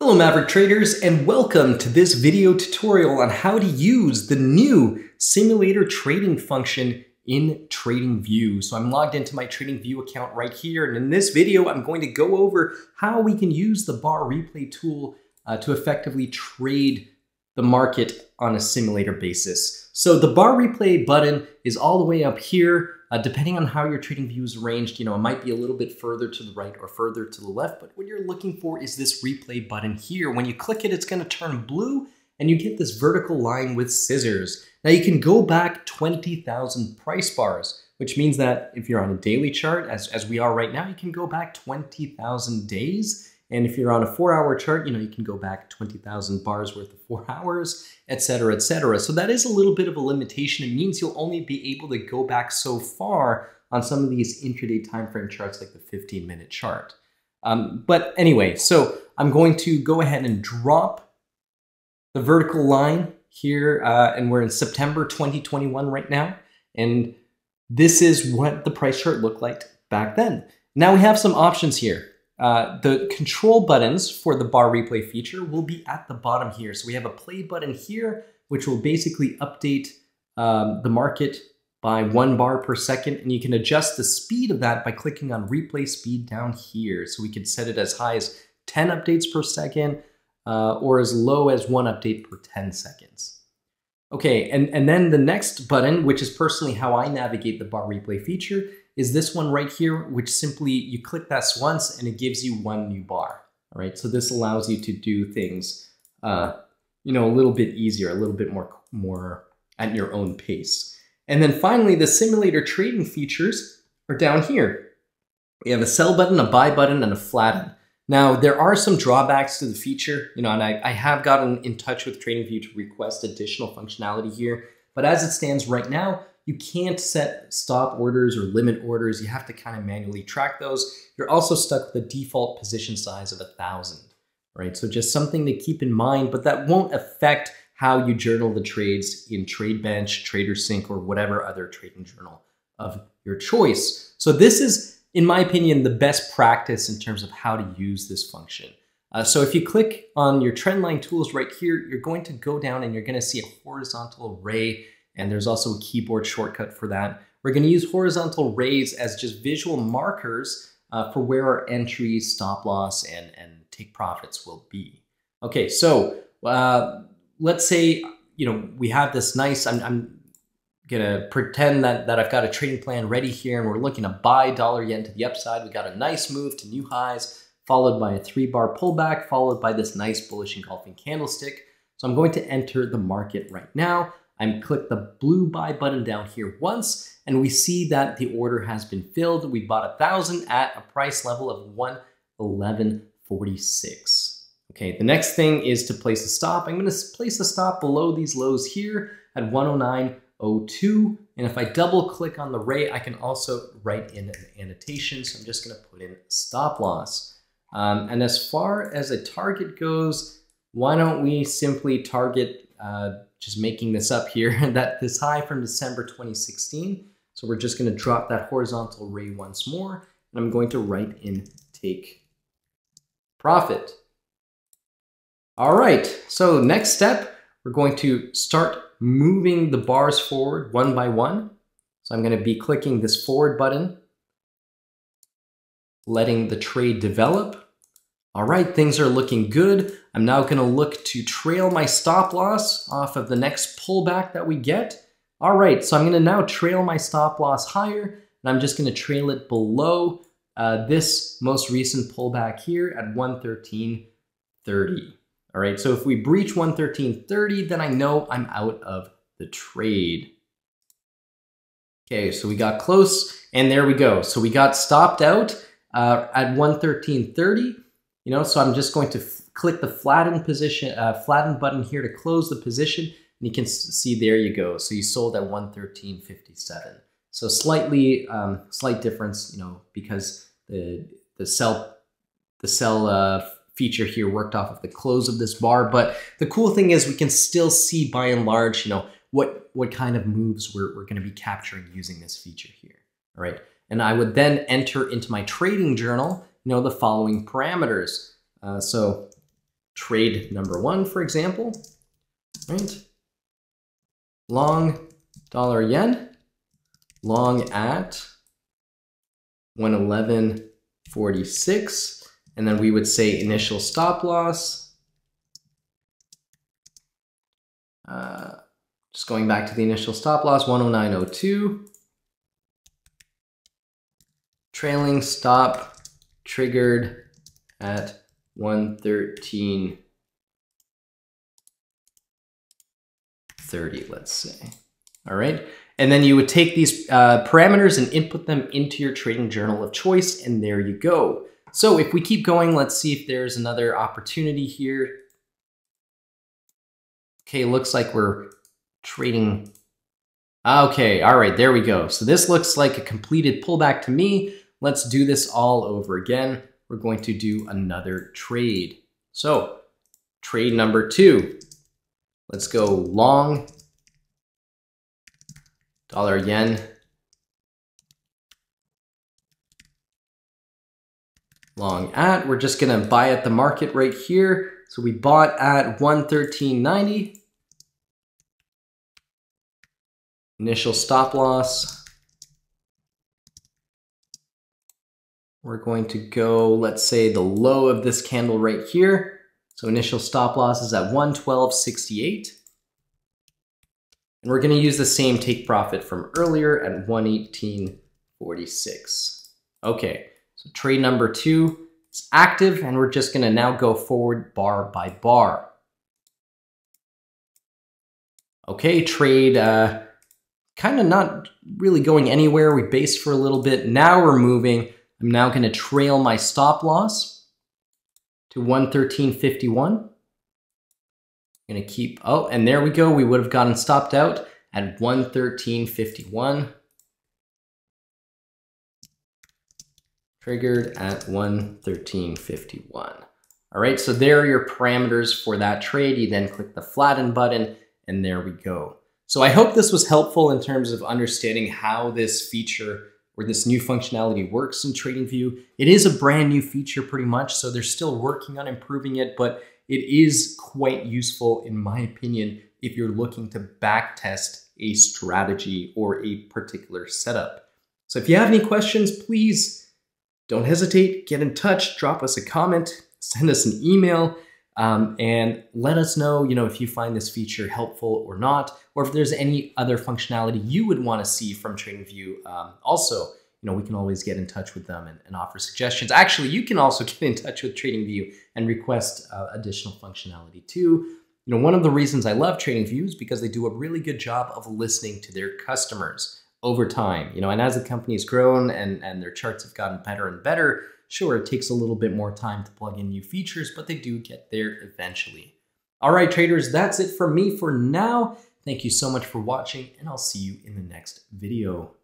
Hello Maverick Traders, and welcome to this video tutorial on how to use the new simulator trading function in TradingView. So I'm logged into my TradingView account right here, and in this video I'm going to go over how we can use the bar replay tool to effectively trade the market on a simulator basis. So the bar replay button is all the way up here. Depending on how your TradingView is arranged, it might be a little bit further to the right or further to the left, but what you're looking for is this replay button here. When you click it, it's going to turn blue and you get this vertical line with scissors. Now you can go back 20,000 price bars, which means that if you're on a daily chart, as we are right now, you can go back 20,000 days. And if you're on a 4-hour chart, you can go back 20,000 bars worth of 4 hours, et cetera, et cetera. So that is a little bit of a limitation. It means you'll only be able to go back so far on some of these intraday time frame charts, like the 15-minute chart. But anyway, so I'm going to go ahead and drop the vertical line here, and we're in September 2021 right now. And this is what the price chart looked like back then. Now we have some options here. The control buttons for the bar replay feature will be at the bottom here. So we have a play button here, which will basically update the market by 1 bar per second. And you can adjust the speed of that by clicking on replay speed down here. So we could set it as high as 10 updates per second or as low as 1 update per 10 seconds. Okay, and then the next button, which is personally how I navigate the bar replay feature, is this one right here, which simply you click that once and it gives you 1 new bar. All right, so this allows you to do things, a little bit easier, a little bit more at your own pace. And then finally, the simulator trading features are down here. We have a sell button, a buy button, and a flatten. Now, there are some drawbacks to the feature, and I have gotten in touch with TradingView to request additional functionality here, but as it stands right now, you can't set stop orders or limit orders. You have to kind of manually track those. You're also stuck with the default position size of 1,000, right? So just something to keep in mind, but that won't affect how you journal the trades in TradeBench, Trader Sync, or whatever other trading journal of your choice. So this is, in my opinion, the best practice in terms of how to use this function. So if you click on your trendline tools right here, you're going to go down and you're going to see a horizontal ray, and there's also a keyboard shortcut for that. We're going to use horizontal rays as just visual markers for where our entry, stop loss, and take profits will be. Okay, so let's say we have this nice. I'm gonna pretend that I've got a trading plan ready here, and we're looking to buy dollar yen to the upside. We got a nice move to new highs, followed by a 3-bar pullback, followed by this nice bullish engulfing candlestick. So I'm going to enter the market right now. I'm click the blue buy button down here once, and we see that the order has been filled. We bought 1,000 at a price level of 111.46. Okay, the next thing is to place a stop. I'm gonna place a stop below these lows here at 109.02, and if I double click on the ray, I can also write in an annotation. So I'm just going to put in stop loss. And as far as a target goes, why don't we simply target, just making this up here, that this high from December 2016. So we're just going to drop that horizontal ray once more, and I'm going to write in take profit. All right, so next step, we're going to start moving the bars forward one by one. So I'm going to be clicking this forward button, letting the trade develop. All right, things are looking good. I'm now going to look to trail my stop loss off of the next pullback that we get. All right, so I'm going to now trail my stop loss higher, and I'm just going to trail it below this most recent pullback here at 113.30. All right, so if we breach 113.30, then I know I'm out of the trade. Okay, so we got close, and there we go. So we got stopped out at 113.30. So I'm just going to click the flatten position, flatten button here to close the position, and you can see there you go. So you sold at 113.57. So slight difference, because the sell feature here worked off of the close of this bar. But the cool thing is we can still see by and large, what kind of moves we're going to be capturing using this feature here. All right. And I would then enter into my trading journal, the following parameters. So trade number one, for example, right? Long dollar yen, long at 111.46, and then we would say initial stop loss. Just going back to the initial stop loss, 109.02. Trailing stop triggered at 113.30, let's say. All right. And then you would take these parameters and input them into your trading journal of choice, and there you go. So if we keep going, let's see if there's another opportunity here. Okay, looks like we're trading. Okay, all right, there we go. So this looks like a completed pullback to me. Let's do this all over again. We're going to do another trade. So trade number two, let's go long dollar yen, long at. We're just gonna buy at the market right here. So we bought at 113.90. Initial stop loss. We're going to go, let's say, the low of this candle right here. So initial stop loss is at 112.68. And we're going to use the same take profit from earlier at 118.46. Okay, so trade number two is active, and we're just going to now go forward bar by bar. Okay, trade kind of not really going anywhere. We based for a little bit. Now we're moving. I'm now going to trail my stop loss to 113.51. Going to keep, oh, and there we go. We would have gotten stopped out at 113.51. Triggered at 113.51. All right, so there are your parameters for that trade. You then click the flatten button, and there we go. So I hope this was helpful in terms of understanding how this feature or this new functionality works in TradingView. It is a brand new feature pretty much, so they're still working on improving it, but it is quite useful in my opinion if you're looking to backtest a strategy or a particular setup. So if you have any questions, please don't hesitate, get in touch, drop us a comment, send us an email. And let us know, you know, if you find this feature helpful or not, or if there's any other functionality you would want to see from TradingView. Also, you know, we can always get in touch with them and offer suggestions. Actually, you can also get in touch with TradingView and request additional functionality too. You know, one of the reasons I love TradingView is because they do a really good job of listening to their customers over time. You know, and as the company's grown and their charts have gotten better and better, sure, it takes a little bit more time to plug in new features, but they do get there eventually. All right, traders, that's it from me for now. Thank you so much for watching, and I'll see you in the next video.